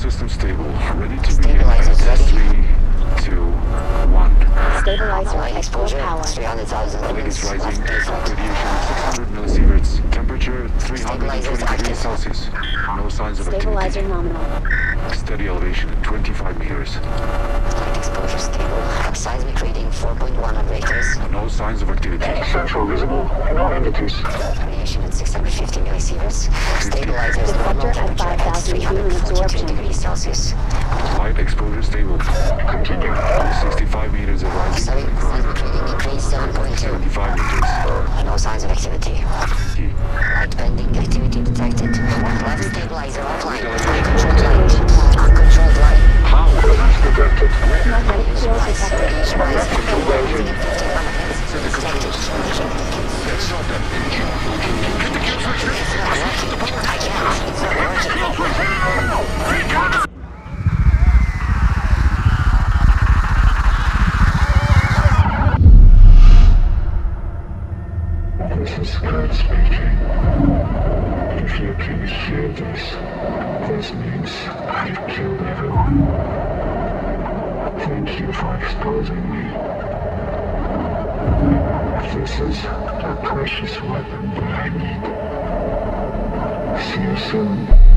system stable. Ready to begin at 3, 2, 1. Stabilizer exposure 300,000. Light is rising. Radiation 600 millisieverts. Temperature 320 degrees Celsius. No signs of activity. Stabilizer nominal. Steady elevation at 25 meters. Light exposure stable. Seismic reading 4.1 on Richters. No signs of activity. Central visible. No entities. Radiation at 650 millisieverts. Stabilizers normal. Temperature at 340 degrees Celsius. Light exposure stable. Continue. 65 meters of rising. Seismic reading increased 7.2. meters. No signs of activity. Light bending activity detected. Left stabilizer offline. Uncontrolled light. How? Detected. That's not them. This is God speaking. If you can hear this means I killed everyone. Thank you for exposing me. This is the precious weapon that I need. See you soon.